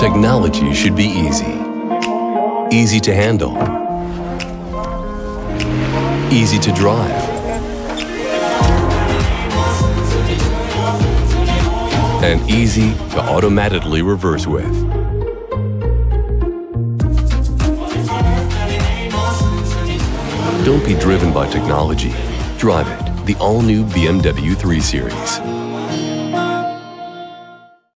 Technology should be easy to handle, easy to drive, and easy to automatically reverse with. Don't be driven by technology. Drive it, the all-new BMW 3 Series.